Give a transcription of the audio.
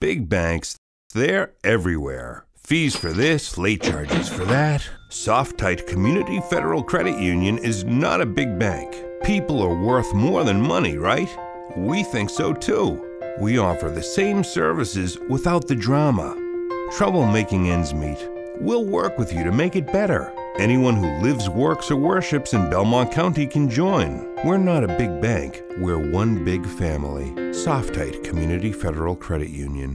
Big banks, they're everywhere. Fees for this, late charges for that. Softite Community Federal Credit Union is not a big bank. People are worth more than money, right? We think so too. We offer the same services without the drama. Trouble making ends meet? We'll work with you to make it better. Anyone who lives, works, or worships in Belmont County can join. We're not a big bank, we're one big family. Softite Community Federal Credit Union.